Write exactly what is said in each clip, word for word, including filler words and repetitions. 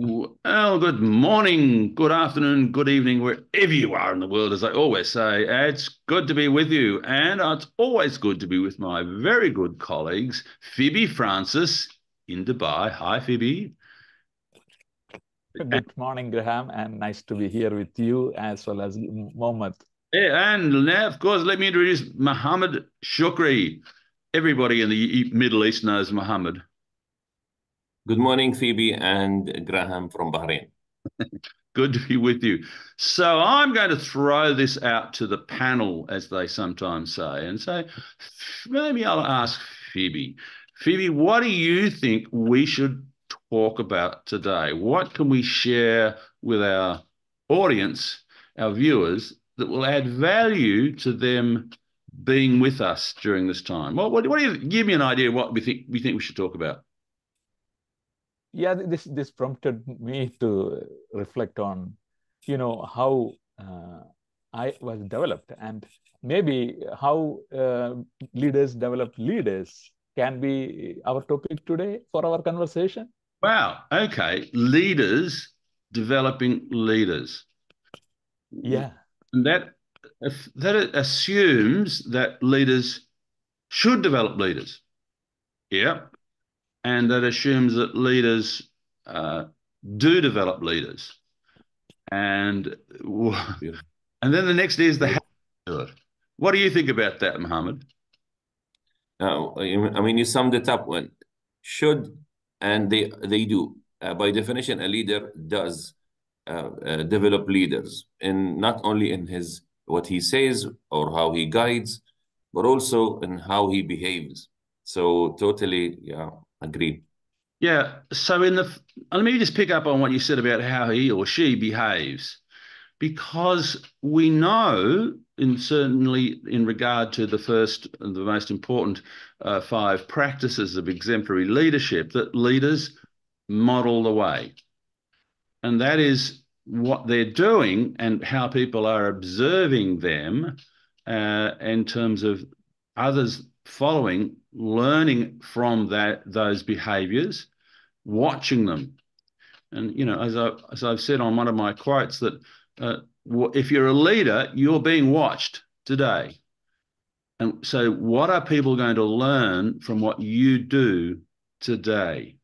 Well, good morning, good afternoon, good evening, wherever you are in the world, as I always say. It's good to be with you, and it's always good to be with my very good colleagues, Phoebe Francis in Dubai. Hi, Phoebe. Good morning, Graham, and nice to be here with you as well as Mohamed. Yeah, and now, of course, let me introduce Mohamed Shukri. Everybody in the Middle East knows Mohamed. Good morning, Phoebe and Graham from Bahrain. Good to be with you. So I'm going to throw this out to the panel, as they sometimes say, and say, maybe I'll ask Phoebe. Phoebe, what do you think we should talk about today? What can we share with our audience, our viewers, that will add value to them being with us during this time? What, what, what do you, give me an idea of what we think we think we should talk about. Yeah, this this prompted me to reflect on, you know, how uh, I was developed, and maybe how uh, leaders develop leaders can be our topic today for our conversation. Wow. Okay, leaders developing leaders. Yeah, and that that assumes that leaders should develop leaders. Yeah. And that assumes that leaders uh, do develop leaders. And, and then the next is the how to do it. What do you think about that, Mohamed? Uh, I mean, you summed it up. One should, and they, they do. Uh, by definition, a leader does uh, uh, develop leaders, in not only in his what he says or how he guides, but also in how he behaves. So totally, yeah. Agreed. Yeah. So in the, let me just pick up on what you said about how he or she behaves, because we know, in certainly in regard to the first and the most important uh, five practices of exemplary leadership, that leaders model the way, and that is what they're doing and how people are observing them uh, in terms of others following, learning from that, those behaviors, watching them. And, you know, as, I, as I've said on one of my quotes, that uh, if you're a leader, you're being watched today. And so what are people going to learn from what you do today?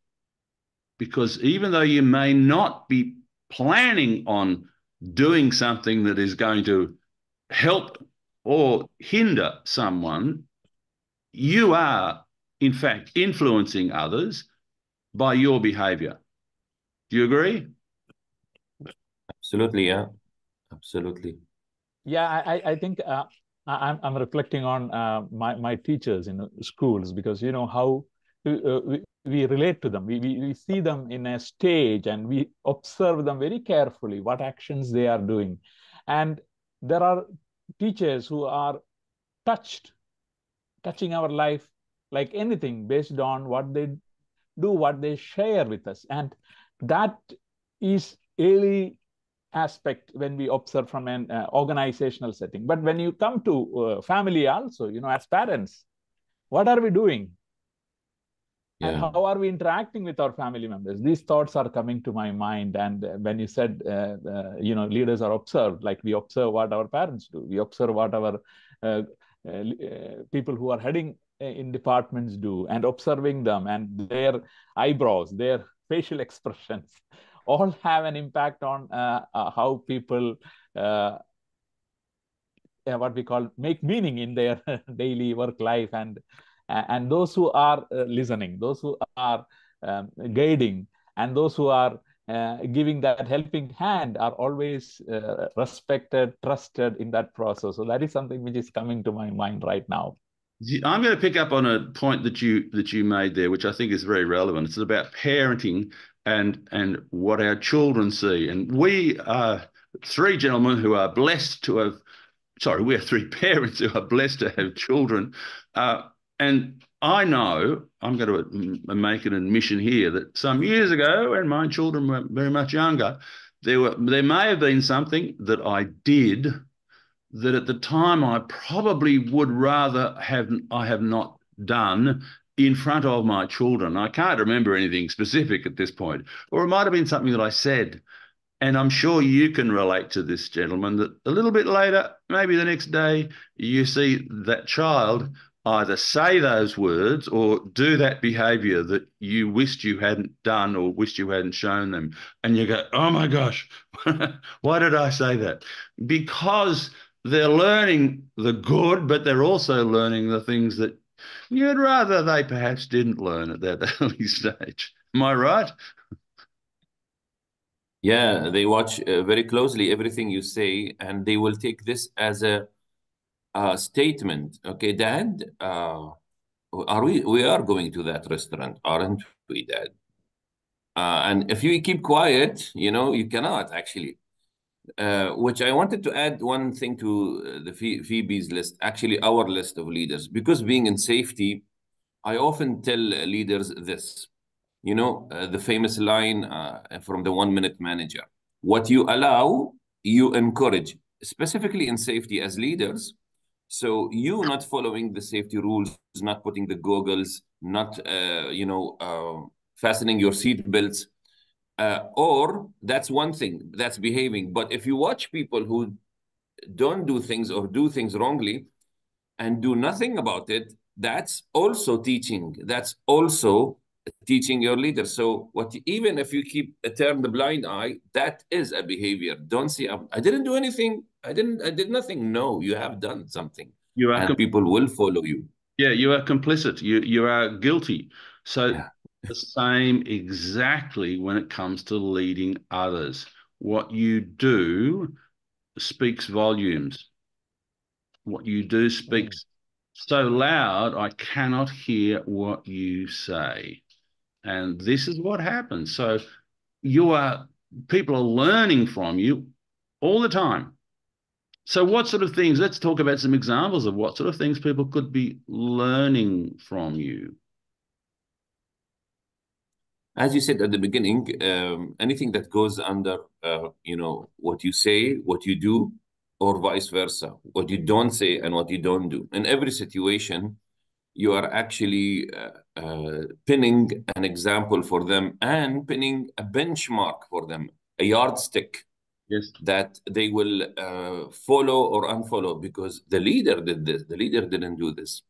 Because even though you may not be planning on doing something that is going to help or hinder someone, you are, in fact, influencing others by your behavior. Do you agree? Absolutely, yeah. Absolutely. Yeah, I, I think uh, I, I'm reflecting on uh, my, my teachers in schools, because, you know, how uh, we, we relate to them. We, we, we see them in a stage and we observe them very carefully, what actions they are doing. And there are teachers who are touched touching our life like anything based on what they do, what they share with us. And that is really aspect when we observe from an uh, organizational setting. But when you come to uh, family also, you know, as parents, what are we doing? Yeah. And how are we interacting with our family members? These thoughts are coming to my mind. And when you said, uh, uh, you know, leaders are observed, like we observe what our parents do. We observe what our... Uh, Uh, uh, people who are heading in departments do, and observing them and their eyebrows, their facial expressions, all have an impact on uh, uh, how people, uh, uh, what we call, make meaning in their daily work life. And, uh, and those who are uh, listening, those who are um, guiding, and those who are uh, giving that helping hand are always uh, respected, trusted in that process. So that is something which is coming to my mind right now. I'm going to pick up on a point that you that you made there, which I think is very relevant. It's about parenting and and what our children see. And we are three gentlemen who are blessed to have, sorry, we are three parents who are blessed to have children. Uh, and I know, I'm going to make an admission here, that some years ago, when my children were very much younger, there were there may have been something that I did that at the time I probably would rather have I have not done, in front of my children. I can't remember anything specific at this point, or it might have been something that I said. And I'm sure you can relate to this, gentleman, that a little bit later, maybe the next day, you see that child either say those words or do that behavior that you wished you hadn't done or wished you hadn't shown them. And you go, oh my gosh, why did I say that? Because they're learning the good, but they're also learning the things that you'd rather they perhaps didn't learn at that early stage. Am I right? Yeah, they watch uh, very closely everything you say, and they will take this as a uh, statement. Okay, Dad, uh, are we? We are going to that restaurant, aren't we, Dad? Uh, and if you keep quiet, you know, you cannot actually. Uh, which I wanted to add one thing to the Phoebe's list, actually our list of leaders, because being in safety, I often tell leaders this. You know, uh, the famous line uh, from the one-minute manager, what you allow, you encourage, specifically in safety as leaders. So you not following the safety rules, not putting the goggles, not, uh, you know, uh, fastening your seat belts, uh, or that's one thing, that's behaving. But if you watch people who don't do things or do things wrongly and do nothing about it, that's also teaching, that's also teaching your leader. So what, even if you keep a turn the blind eye, that is a behavior. Don't see, I didn't do anything. I didn't, I did nothing. No, you have done something. You are, and people will follow you. Yeah, you are complicit. You, you are guilty. So yeah. The same exactly when it comes to leading others. What you do speaks volumes. What you do speaks so loud, I cannot hear what you say. And this is what happens. So you are, people are learning from you all the time. So what sort of things, let's talk about some examples of what sort of things people could be learning from you. As you said at the beginning, um, anything that goes under, uh, you know, what you say, what you do, or vice versa, what you don't say and what you don't do. In every situation, you are actually uh, uh, pinning an example for them and pinning a benchmark for them, a yardstick, yes, that they will uh, follow or unfollow because the leader did this, the leader didn't do this.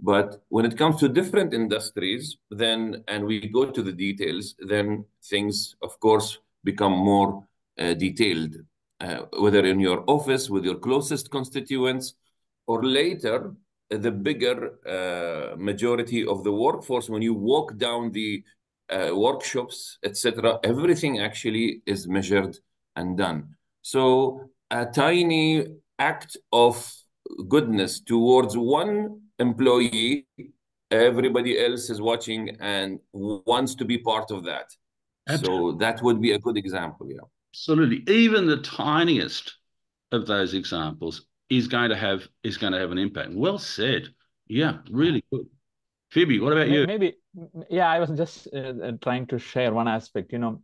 But when it comes to different industries, then, and we go to the details, then things, of course, become more uh, detailed, uh, whether in your office, with your closest constituents, or later, the bigger uh, majority of the workforce, when you walk down the uh, workshops, et cetera, everything actually is measured and done. So a tiny act of goodness towards one employee, everybody else is watching and wants to be part of that. Absolutely. So that would be a good example, yeah. Absolutely. Even the tiniest of those examples is going to have is going to have an impact. Well said. Yeah, really good. Phoebe, what about you? Maybe, yeah, I was just uh, trying to share one aspect. You know,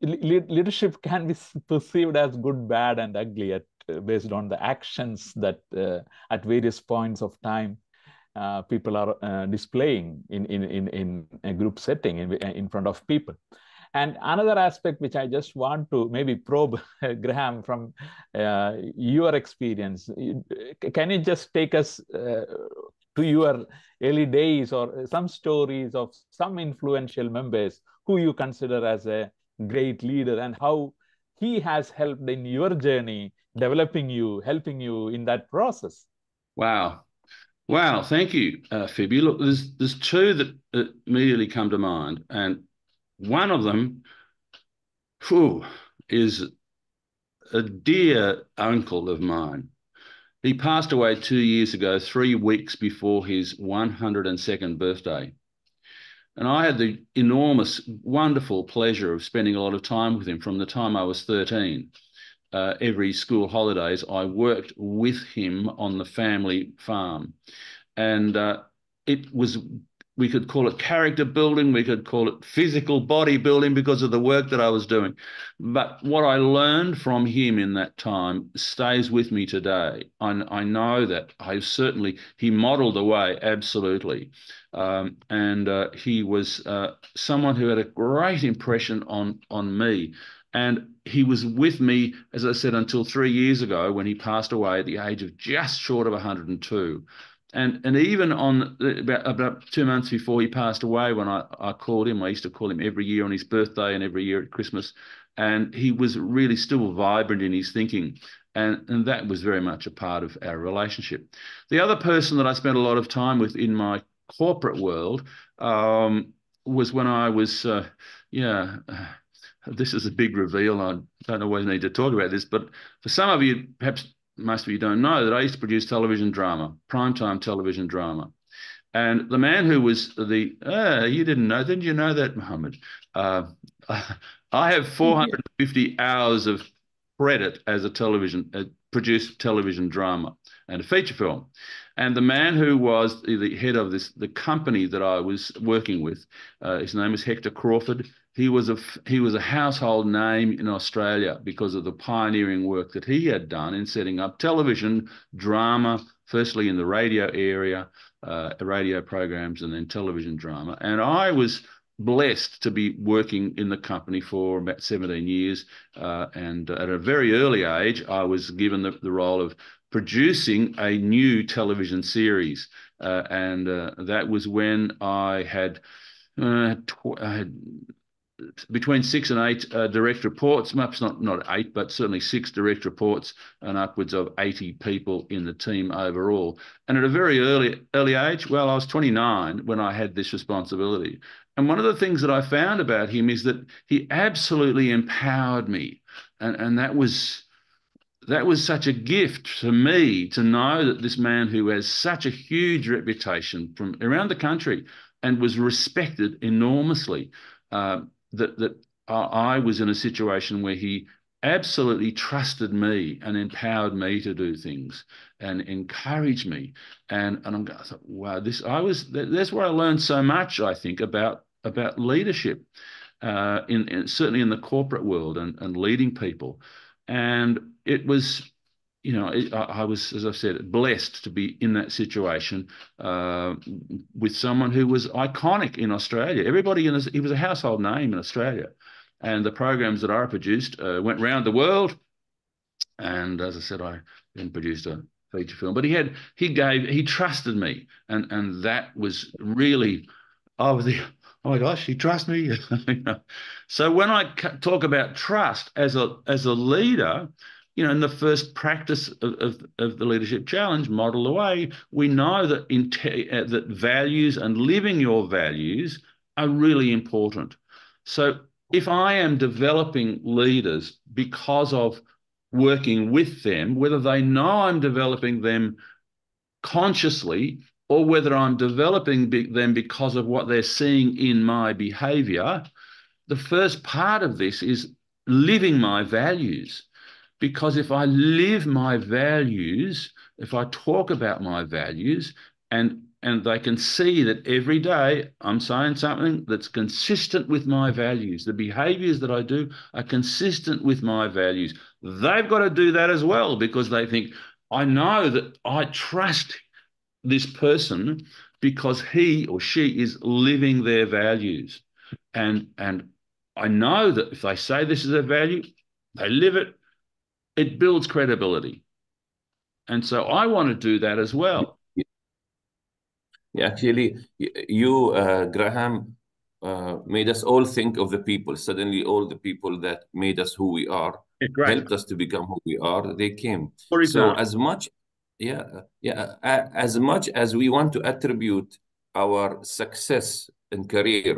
leadership can be perceived as good, bad, and ugly at, uh, based on the actions that uh, at various points of time uh, people are uh, displaying in in in in a group setting in in front of people. And another aspect which I just want to maybe probe, Graham, from uh, your experience, can you just take us uh, to your early days or some stories of some influential members who you consider as a great leader and how he has helped in your journey, developing you, helping you in that process? Wow. Wow. Thank you, uh, Phoebe. Look, there's, there's two that uh, immediately come to mind. And one of them, whew, is a dear uncle of mine. He passed away two years ago, three weeks before his one hundred and second birthday. And I had the enormous, wonderful pleasure of spending a lot of time with him from the time I was thirteen. Uh, every school holidays, I worked with him on the family farm. And uh, it was we could call it character building, we could call it physical body building because of the work that I was doing. But what I learned from him in that time stays with me today. I, I know that I certainly, he modeled the way, absolutely. Um, and uh, he was uh, someone who had a great impression on, on me. And he was with me, as I said, until three years ago when he passed away at the age of just short of one hundred and two. And and even on about, about two months before he passed away, when I, I called him, I used to call him every year on his birthday and every year at Christmas, and he was really still vibrant in his thinking. And, and that was very much a part of our relationship. The other person that I spent a lot of time with in my corporate world um, was when I was, uh, yeah, this is a big reveal. I don't always need to talk about this, but for some of you, perhaps most of you don't know that I used to produce television drama, primetime television drama. And the man who was the, uh, you didn't know, didn't you know that, Mohamed? Uh, I have four hundred fifty hours of credit as a television, uh, produced television drama and a feature film. And the man who was the head of this, the company that I was working with, uh, his name is Hector Crawford. He was a he was a household name in Australia because of the pioneering work that he had done in setting up television drama, firstly in the radio area, uh, radio programs, and then television drama. And I was blessed to be working in the company for about seventeen years. Uh, and at a very early age, I was given the, the role of producing a new television series. Uh, and uh, that was when I had, uh, tw I had between six and eight uh, direct reports, perhaps not, not eight, but certainly six direct reports and upwards of eighty people in the team overall. And at a very early, early age, well, I was twenty-nine when I had this responsibility. And one of the things that I found about him is that he absolutely empowered me. And, and that was... that was such a gift to me to know that this man who has such a huge reputation from around the country and was respected enormously, uh, that, that I was in a situation where he absolutely trusted me and empowered me to do things and encouraged me. And, and I'm going, I thought, wow, this, I was, that's where I learned so much, I think, about, about leadership, uh, in, in, certainly in the corporate world and, and leading people. And it was, you know, it, I, I was, as I've said, blessed to be in that situation uh, with someone who was iconic in Australia. Everybody in this, he was a household name in Australia. And the programs that I produced uh, went around the world. And as I said, I then produced a feature film. But he had, he gave, he trusted me. And, and that was really, I was the... oh my gosh, he trusts me. So when I talk about trust as a as a leader, you know, in the first practice of, of, of the Leadership Challenge, Model the Way, we know that in uh, that values and living your values are really important. So if I am developing leaders because of working with them, whether they know I'm developing them consciously or whether I'm developing them because of what they're seeing in my behavior, the first part of this is living my values. Because if I live my values, if I talk about my values, and, and they can see that every day I'm saying something that's consistent with my values, the behaviors that I do are consistent with my values. They've got to do that as well because they think, I know that I trust this person because he or she is living their values. And, and I know that if they say this is their value, they live it, it builds credibility. And so I want to do that as well. Yeah, actually, you, uh, Graham, uh, made us all think of the people. Suddenly all the people that made us who we are, Great. helped us to become who we are, they came. For example, so as much Yeah, yeah. As much as we want to attribute our success in career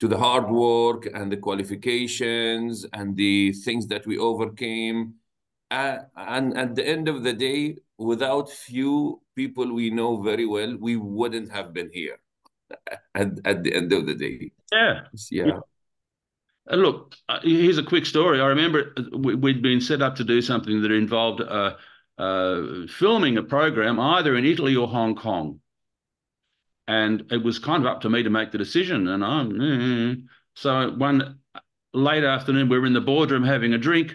to the hard work and the qualifications and the things that we overcame, uh, and at the end of the day, without few people we know very well, we wouldn't have been here at, at the end of the day. Yeah. Yeah. And look, here's a quick story. I remember we'd been set up to do something that involved... Uh, Uh, filming a program either in Italy or Hong Kong. And it was kind of up to me to make the decision. And I'm, mm-hmm. So one late afternoon, we were in the boardroom having a drink,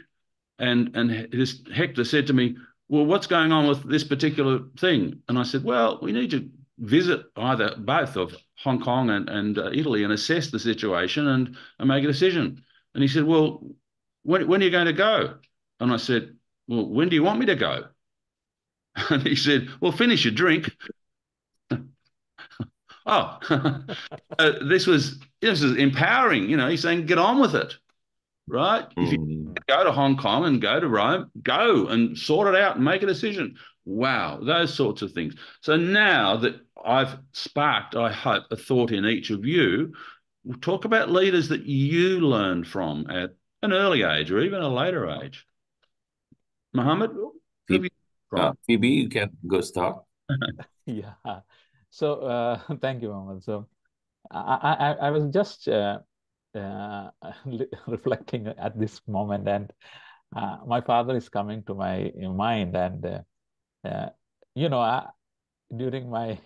and, and this Hector said to me, well, what's going on with this particular thing? And I said, well, we need to visit either both of Hong Kong and, and uh, Italy and assess the situation and, and make a decision. And he said, well, when, when are you going to go? And I said, well, when do you want me to go? And he said, well, finish your drink. Oh, uh, this was this is empowering. You know, he's saying, get on with it, right? Mm. If you go to Hong Kong and go to Rome, go and sort it out and make a decision. Wow, those sorts of things. So now that I've sparked, I hope, a thought in each of you, we'll talk about leaders that you learned from at an early age or even a later age. Mohamed, Phoebe, uh, Phoebe, you can go start. Yeah. So uh, thank you, Mohamed. So I, I, I was just uh, uh, reflecting at this moment, and uh, my father is coming to my mind. And, uh, uh, you know, I, during my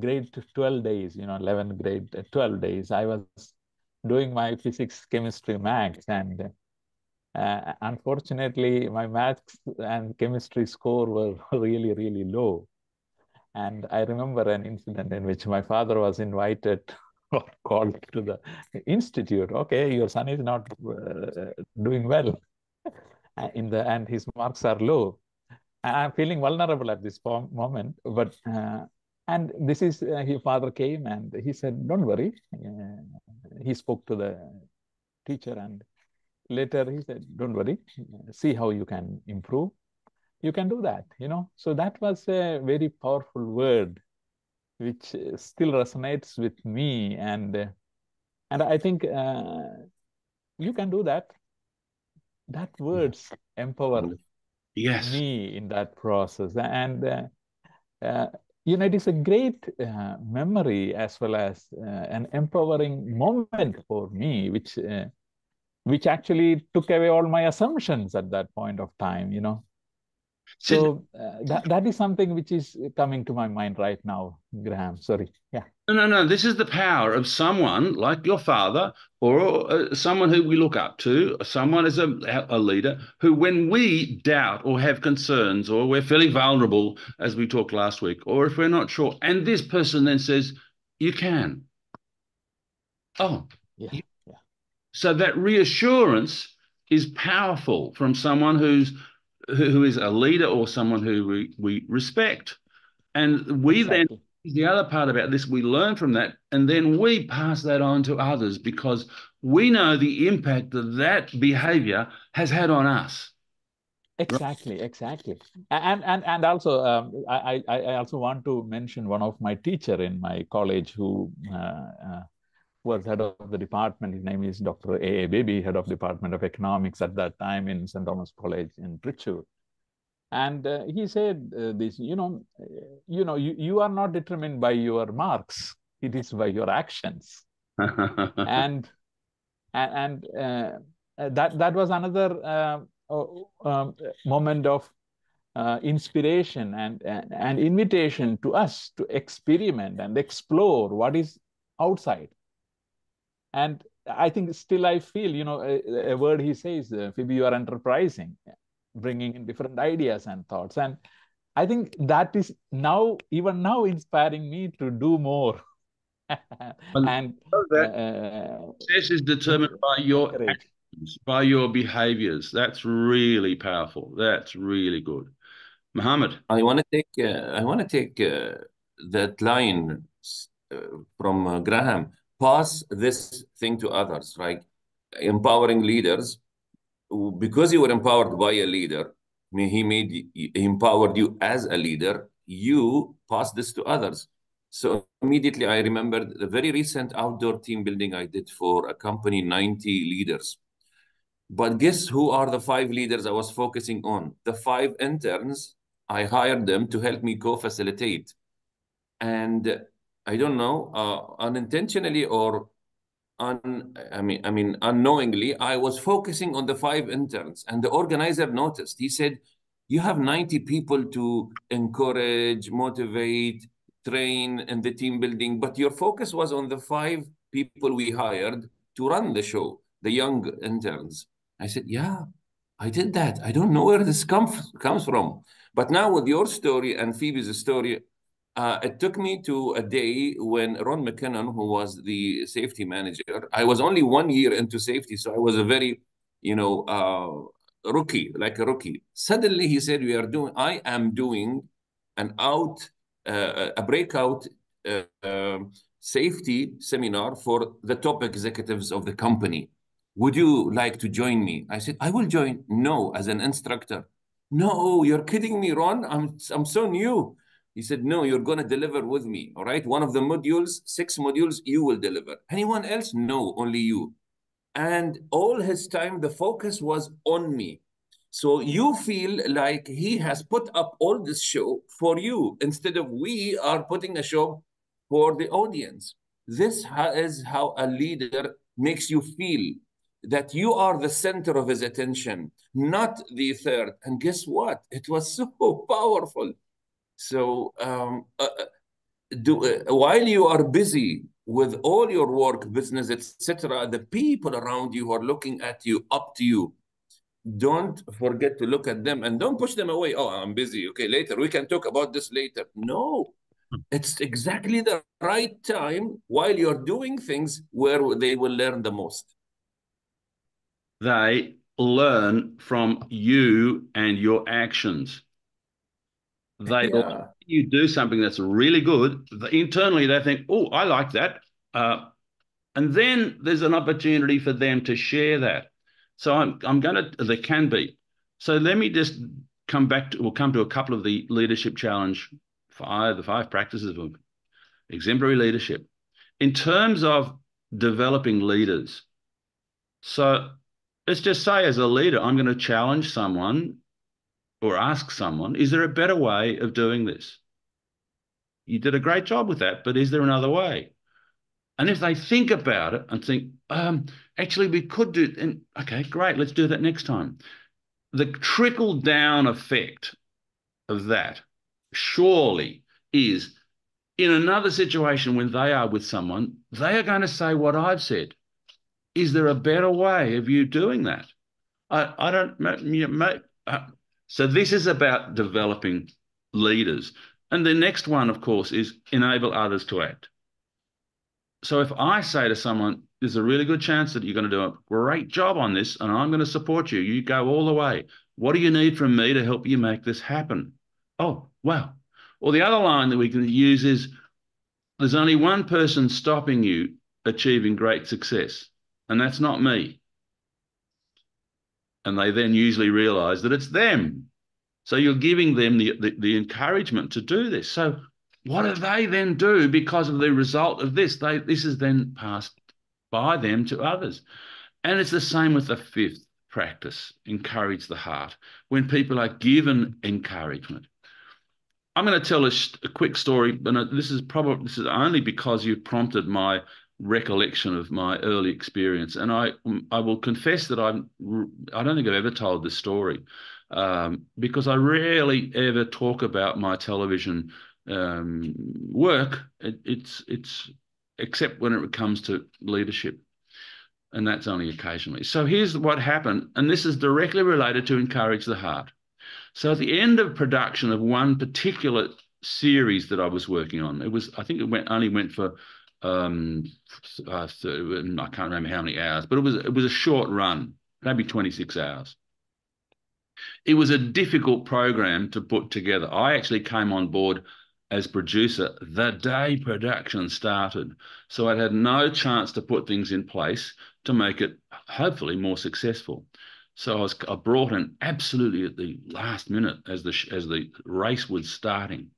grade twelve days, you know, eleventh grade twelve days, I was doing my physics, chemistry, maths. And uh, unfortunately, my maths and chemistry score were really, really low. And I remember an incident in which my father was invited or called to the institute. Okay, your son is not uh, doing well, in the and his marks are low. I'm feeling vulnerable at this moment. But uh, and this is uh, his father came and he said, "Don't worry." Uh, he spoke to the teacher, and later he said, "Don't worry. See how you can improve. You can do that," you know. So that was a very powerful word, which still resonates with me. And and I think uh, you can do that. That words empower yes. me in that process. And, uh, uh, you know, it is a great uh, memory as well as uh, an empowering moment for me, which, uh, which actually took away all my assumptions at that point of time, you know. So uh, that, that is something which is coming to my mind right now, Graham. Sorry. Yeah. No, no, no. This is the power of someone like your father or uh, someone who we look up to, someone as a, a leader who, when we doubt or have concerns or we're feeling vulnerable, as we talked last week, or if we're not sure, and this person then says, you can. Oh. Yeah. yeah. yeah. So that reassurance is powerful from someone who's who is a leader or someone who we, we respect. And we exactly. then, the other part about this, we learn from that, and then we pass that on to others because we know the impact that that behavior has had on us. Exactly, right? exactly. And and and also, um, I, I also want to mention one of my teacher in my college who uh, uh, was head of the department. His name is Doctor A. A. Baby, head of Department of Economics at that time in Saint Thomas College in Pritchard. And uh, he said uh, this, you know, you know, you, you are not determined by your marks. It is by your actions. and and, and uh, that, that was another uh, uh, moment of uh, inspiration and, and, and invitation to us to experiment and explore what is outside. And I think still I feel, you know, a, a word he says, uh, Phoebe, you are enterprising, bringing in different ideas and thoughts. And I think that is now, even now, inspiring me to do more. And uh, success is determined by your actions, by your behaviors. That's really powerful. That's really good. Mohamed. I want to take, uh, I want to take uh, that line uh, from uh, Graham. Pass this thing to others, like empowering leaders. Because you were empowered by a leader, he made he empowered you as a leader, you pass this to others. So immediately I remembered the very recent outdoor team building I did for a company, ninety leaders. But guess who are the five leaders I was focusing on? The five interns, I hired them to help me co-facilitate. And I don't know, uh, unintentionally or un, I mean, I mean, unknowingly, I was focusing on the five interns, and the organizer noticed. He said, you have ninety people to encourage, motivate, train and the team building, but your focus was on the five people we hired to run the show, the young interns. I said, yeah, I did that. I don't know where this comes comes from. But now with your story and Phoebe's story, uh, it took me to a day when Ron McKinnon, who was the safety manager, I was only one year into safety, so I was a very, you know, uh, rookie, like a rookie. Suddenly he said, "We are doing. I am doing an out, uh, a breakout uh, uh, safety seminar for the top executives of the company. Would you like to join me?" I said, "I will join." "No, as an instructor." "No, you're kidding me, Ron. I'm, I'm so new." He said, "No, you're going to deliver with me, all right? One of the modules, six modules, you will deliver. Anyone else? No, only you." And all his time, the focus was on me. So you feel like he has put up all this show for you instead of we are putting a show for the audience. This is how a leader makes you feel, that you are the center of his attention, not the third. And guess what? It was so powerful. So um, uh, do, uh, while you are busy with all your work, business, et cetera, the people around you who are looking at you, up to you, don't forget to look at them and don't push them away. "Oh, I'm busy. Okay, later. We can talk about this later." No. It's exactly the right time while you're doing things where they will learn the most. They learn from you and your actions. They yeah. You do something that's really good. Internally, they think, "Oh, I like that." Uh, and then there's an opportunity for them to share that. So I'm, I'm going to, there can be. So let me just come back to, we'll come to a couple of the leadership challenge, five, the five practices of exemplary leadership. In terms of developing leaders, so let's just say as a leader, I'm going to challenge someone or ask someone, is there a better way of doing this? You did a great job with that, but is there another way? And if they think about it and think, um, actually, we could do, and okay, great, let's do that next time. The trickle-down effect of that surely is in another situation when they are with someone, they are going to say what I've said. Is there a better way of you doing that? I, I don't, you know, uh, so this is about developing leaders. And the next one, of course, is enable others to act. So if I say to someone, there's a really good chance that you're going to do a great job on this and I'm going to support you. You go all the way. What do you need from me to help you make this happen? Oh, wow. Or the other line that we can use is there's only one person stopping you achieving great success. And that's not me. And they then usually realize that it's them. So you're giving them the, the, the encouragement to do this. So what do they then do because of the result of this? They, this is then passed by them to others. And it's the same with the fifth practice, encourage the heart, when people are given encouragement. I'm going to tell a, a quick story, and this is probably this is only because you prompted my recollection of my early experience, and I I will confess that I'm I don't think I've ever told this story um, because I rarely ever talk about my television um, work. It, it's it's except when it comes to leadership, and that's only occasionally. So here's what happened, and this is directly related to encourage the heart. So at the end of production of one particular series that I was working on, it was I think it went only went for. Um, uh, so I can't remember how many hours, but it was it was a short run, maybe twenty-six hours. It was a difficult program to put together. I actually came on board as producer the day production started, so I had no chance to put things in place to make it hopefully more successful. So I was I brought in absolutely at the last minute as the as the race was starting.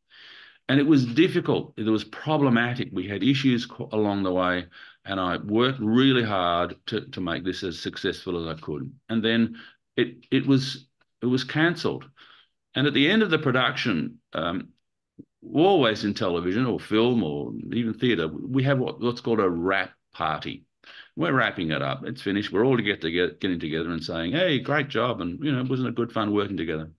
And it was difficult. It was problematic. We had issues along the way, and I worked really hard to, to make this as successful as I could. And then it it was it was cancelled. And at the end of the production, um, always in television or film or even theatre, we have what, what's called a wrap party. We're wrapping it up. It's finished. We're all to get together, getting together and saying, "Hey, great job!" And you know, wasn't it good fun working together?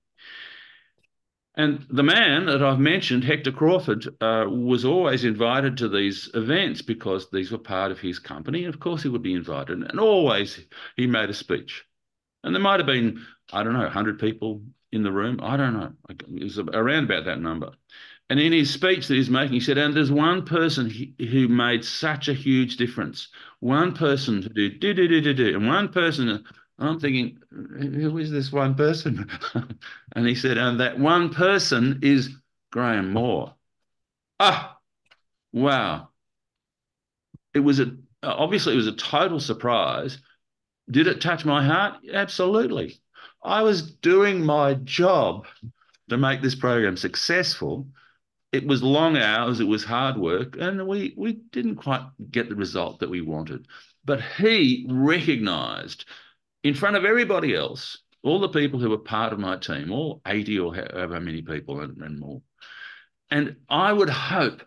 And the man that I've mentioned, Hector Crawford, uh, was always invited to these events because these were part of his company. And of course, he would be invited. And always he made a speech. And there might have been, I don't know, one hundred people in the room. I don't know. It was around about that number. And in his speech that he's making, he said, and there's one person who made such a huge difference. One person who did do, do, do, do, do. And one person, I'm thinking, who is this one person? And he said, and that one person is Graham Moore. Ah, wow. It was a, obviously it was a total surprise. Did it touch my heart? Absolutely. I was doing my job to make this program successful. It was long hours, it was hard work, and we, we didn't quite get the result that we wanted. But he recognised in front of everybody else, all the people who were part of my team, all eighty or however many people and, and more. And I would hope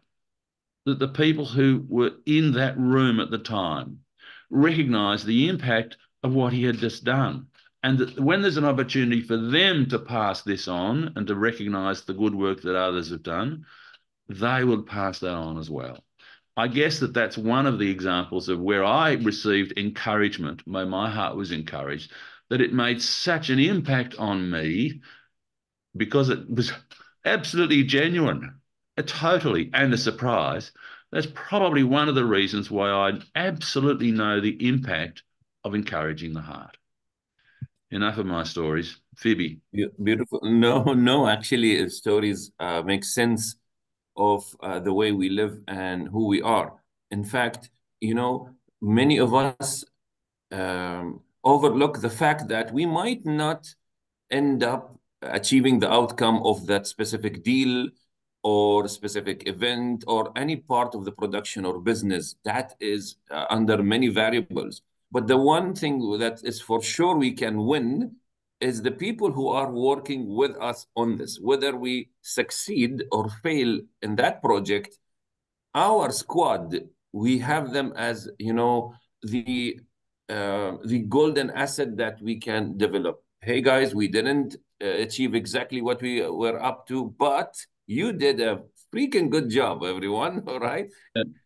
that the people who were in that room at the time recognised the impact of what he had just done. And that when there's an opportunity for them to pass this on and to recognise the good work that others have done, they will pass that on as well. I guess that that's one of the examples of where I received encouragement, where my heart was encouraged, that it made such an impact on me because it was absolutely genuine, totally, and a surprise. That's probably one of the reasons why I absolutely know the impact of encouraging the heart. Enough of my stories. Phoebe. Beautiful. No, no, actually, stories uh, make sense of uh, the way we live and who we are. In fact, you know, many of us um, overlook the fact that we might not end up achieving the outcome of that specific deal or specific event or any part of the production or business. That is uh, under many variables. But the one thing that is for sure we can win is the people who are working with us on this. Whether we succeed or fail in that project, our squad, we have them as, you know, the, uh, the golden asset that we can develop. Hey guys, we didn't uh, achieve exactly what we were up to, but you did a freaking good job, everyone, all right?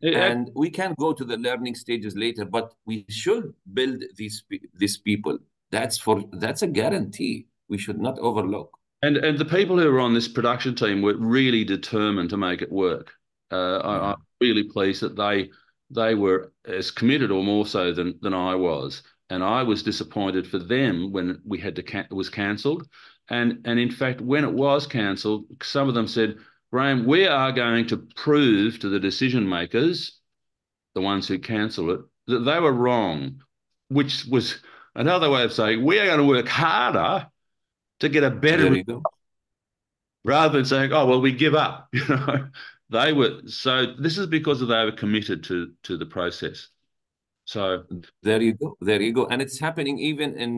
Yeah. And we can go to the learning stages later, but we should build these these people. That's for that's a guarantee. We should not overlook. And and the people who were on this production team were really determined to make it work. Uh, I, I'm really pleased that they they were as committed or more so than than I was. And I was disappointed for them when we had to can- was cancelled. And and in fact, when it was cancelled, some of them said, Graham, we are going to prove to the decision makers, the ones who cancel it, that they were wrong, which was another way of saying we are going to work harder to get a better result, rather than saying, oh, well, we give up. You know, they were so this is because they were committed to to the process. So there you go, there you go, and it's happening even in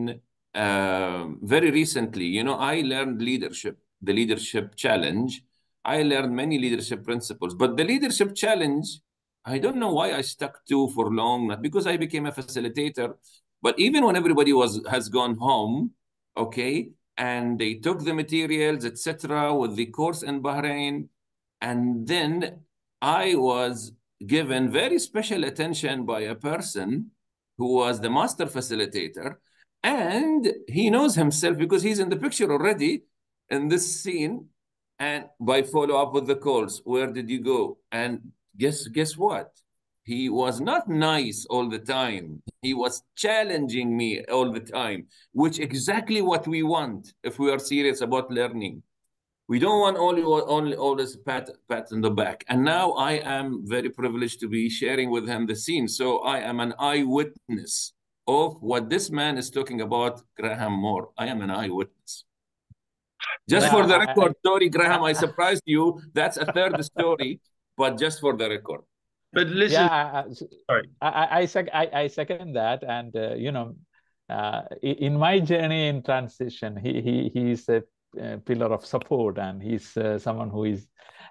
uh, very recently. You know, I learned leadership, the leadership challenge. I learned many leadership principles, but the leadership challenge, I don't know why I stuck to for long, not because I became a facilitator, but even when everybody was has gone home, okay, and they took the materials, et cetera, with the course in Bahrain, and then I was given very special attention by a person who was the master facilitator, and he knows himself because he's in the picture already in this scene. And by follow up with the calls, where did you go? And guess guess what? He was not nice all the time. He was challenging me all the time, which exactly what we want if we are serious about learning. We don't want only only always pat pat on the back. And now I am very privileged to be sharing with him the scene. So I am an eyewitness of what this man is talking about, Graham Moore. I am an eyewitness. Just well, for the record, sorry, Graham, I surprised you. That's a third story, but just for the record. But listen, yeah, I, sorry, I, I, I second that, and uh, you know, uh, in my journey in transition, he he he's a uh, pillar of support, and he's uh, someone who is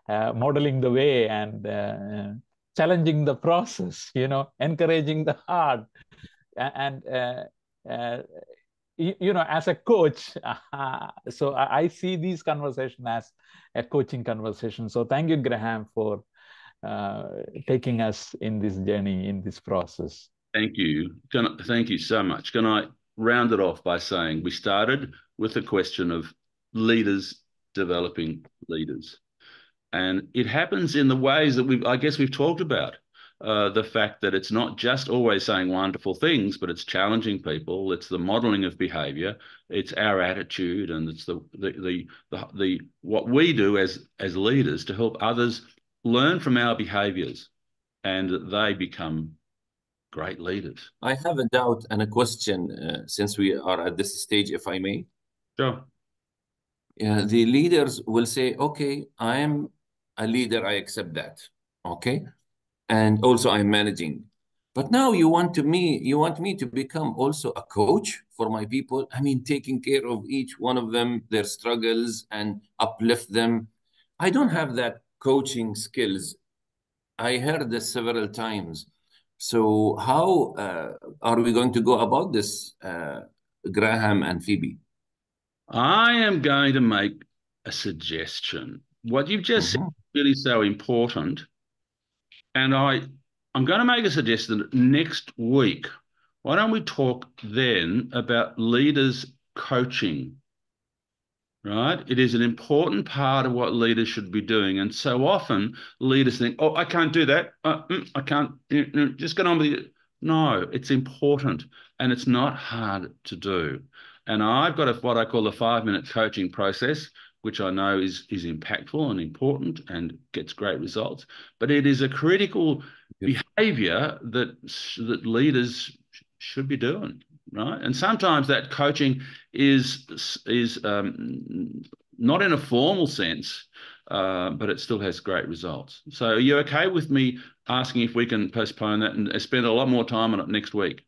uh, modeling the way and uh, challenging the process. You know, encouraging the heart, and. Uh, uh, you, you know, as a coach, uh, so I, I see these conversations as a coaching conversation. So thank you, Graham, for uh, taking us in this journey, in this process. Thank you. Can I, thank you so much. Can I round it off by saying we started with the question of leaders developing leaders. And it happens in the ways that we, I guess we've talked about, uh, the fact that it's not just always saying wonderful things, but it's challenging people. It's the modeling of behavior. It's our attitude, and it's the the the the, the what we do as as leaders to help others learn from our behaviors, and they become great leaders. I have a doubt and a question, uh, since we are at this stage, if I may. Sure. Yeah, the leaders will say, "Okay, I am a leader. I accept that. Okay, and also I'm managing. But now you want to me, you want me to become also a coach for my people. I mean, taking care of each one of them, their struggles, and uplift them. I don't have that coaching skills. I heard this several times. So how uh, are we going to go about this, uh, Graham and Phoebe?" I am going to make a suggestion. What you've just mm-hmm. said is really so important. And I, I'm going to make a suggestion that next week, why don't we talk then about leaders coaching, right? It is an important part of what leaders should be doing. And so often leaders think, oh, I can't do that. Uh, mm, I can't, mm, mm, just get on with it. No, it's important and it's not hard to do. And I've got a, what I call the five-minute coaching process, which I know is, is impactful and important and gets great results. But it is a critical yeah. behavior that, that leaders sh should be doing, right? And sometimes that coaching is, is um, not in a formal sense, uh, but it still has great results. So are you okay with me asking if we can postpone that and spend a lot more time on it next week?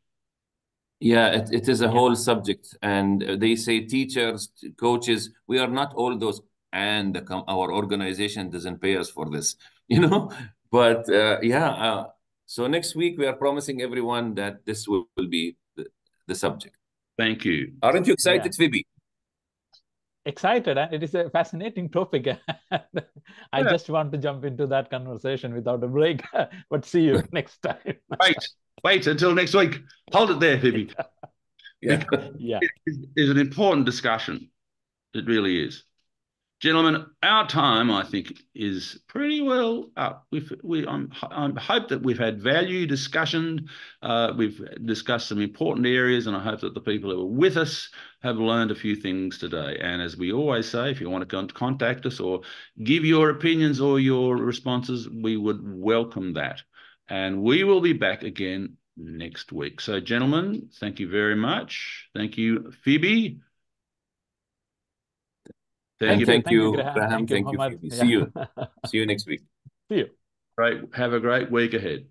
Yeah, it, it is a yeah. whole subject. And they say teachers, coaches, we are not all those, and the, our organization doesn't pay us for this, you know? But uh, yeah, uh, so next week we are promising everyone that this will, will be the, the subject. Thank you. Aren't you excited, yeah. Phoebe? Excited. Huh? It is a fascinating topic. I yeah. just want to jump into that conversation without a break, but see you next time. Right. Wait until next week. Hold it there, Phoebe. Yeah. yeah. It is an important discussion. It really is. Gentlemen, our time, I think, is pretty well up. We've, we, I'm, I hope that we've had value discussion. Uh, we've discussed some important areas, and I hope that the people who are with us have learned a few things today. And as we always say, if you want to contact us or give your opinions or your responses, we would welcome that. And we will be back again next week. So, gentlemen, thank you very much. Thank you, Phoebe. Thank you, thank you, Graham. Thank you, Phoebe. See you. See you next week. See you. Great. Have a great week ahead.